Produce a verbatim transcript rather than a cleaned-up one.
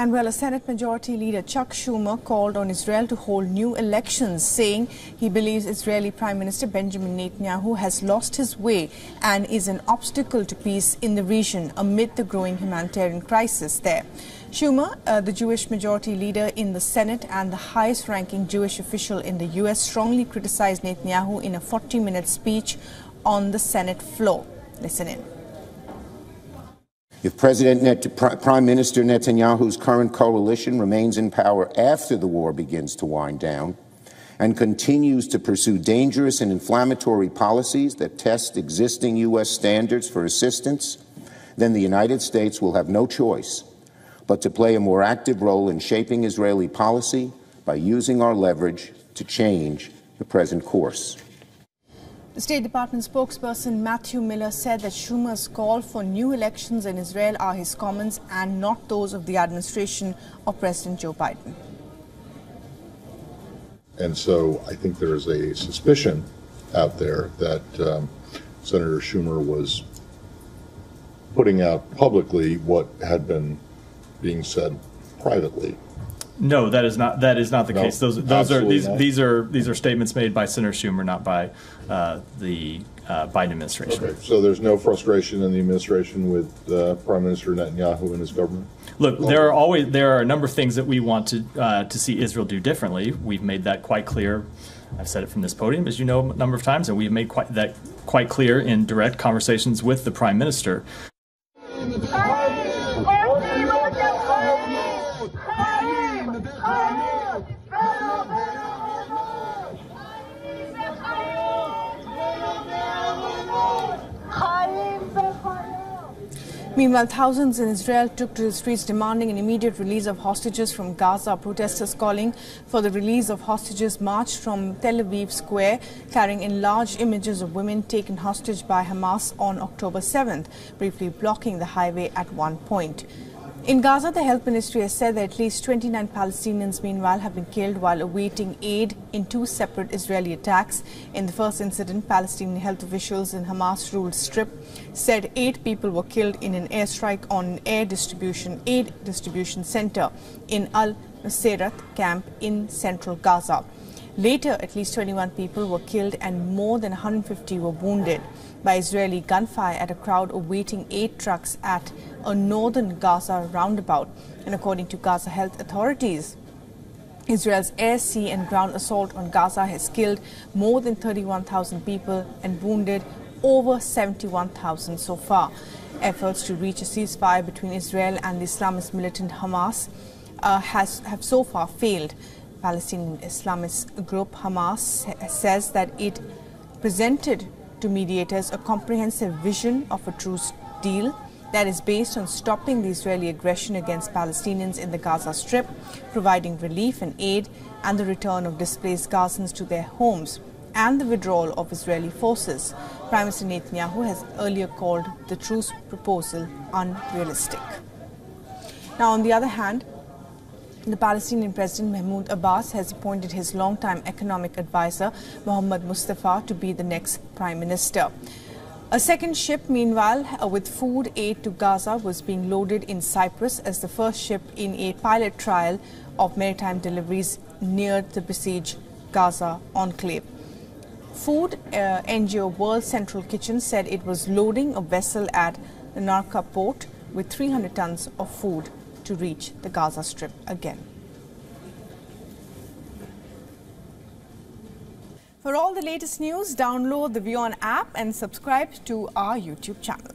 And well, a Senate Majority Leader Chuck Schumer called on Israel to hold new elections, saying he believes Israeli Prime Minister Benjamin Netanyahu has lost his way and is an obstacle to peace in the region amid the growing humanitarian crisis there. Schumer, uh, the Jewish Majority Leader in the Senate and the highest-ranking Jewish official in the U S, strongly criticized Netanyahu in a forty-minute speech on the Senate floor. Listen in. If President Net- Prime Minister Netanyahu's current coalition remains in power after the war begins to wind down and continues to pursue dangerous and inflammatory policies that test existing U S standards for assistance, then the United States will have no choice but to play a more active role in shaping Israeli policy by using our leverage to change the present course. The State Department spokesperson Matthew Miller said that Schumer's call for new elections in Israel are his comments and not those of the administration or President Joe Biden. And so I think there is a suspicion out there that um, Senator Schumer was putting out publicly what had been being said privately. No, that is not that is not the no, case. Those those are these not. these are these are statements made by Senator Schumer, not by uh, the uh, Biden administration. Okay, so there's no frustration in the administration with uh, Prime Minister Netanyahu and his government. Look, there are always there are a number of things that we want to uh, to see Israel do differently. We've made that quite clear. I've said it from this podium, as you know, a number of times, and we've made quite that quite clear in direct conversations with the Prime Minister. Meanwhile, thousands in Israel took to the streets demanding an immediate release of hostages from Gaza. Protesters calling for the release of hostages marched from Tel Aviv Square, carrying enlarged images of women taken hostage by Hamas on October seventh, briefly blocking the highway at one point. In Gaza, the health ministry has said that at least twenty-nine Palestinians, meanwhile, have been killed while awaiting aid in two separate Israeli attacks. In the first incident, Palestinian health officials in Hamas-ruled Strip said eight people were killed in an airstrike on an air distribution aid distribution center in Al-Nuserat camp in central Gaza. Later, at least twenty-one people were killed and more than one hundred fifty were wounded by Israeli gunfire at a crowd awaiting aid trucks at a northern Gaza roundabout. And according to Gaza health authorities, Israel's air, sea and ground assault on Gaza has killed more than thirty-one thousand people and wounded over seventy-one thousand so far. Efforts to reach a ceasefire between Israel and the Islamist militant Hamas uh, has, have so far failed. Palestinian Islamist group Hamas says that it presented to mediators a comprehensive vision of a truce deal that is based on stopping the Israeli aggression against Palestinians in the Gaza Strip, providing relief and aid, and the return of displaced Gazans to their homes, and the withdrawal of Israeli forces. Prime Minister Netanyahu has earlier called the truce proposal unrealistic. Now, on the other hand, the Palestinian President Mahmoud Abbas has appointed his longtime economic advisor Mohammed Mustafa to be the next prime minister. A second ship, meanwhile, with food aid to Gaza was being loaded in Cyprus as the first ship in a pilot trial of maritime deliveries near the besieged Gaza enclave. Food uh, N G O World Central Kitchen said it was loading a vessel at Larnaca port with three hundred tons of food to reach the Gaza Strip again. For all the latest news, download the WION app and subscribe to our YouTube channel.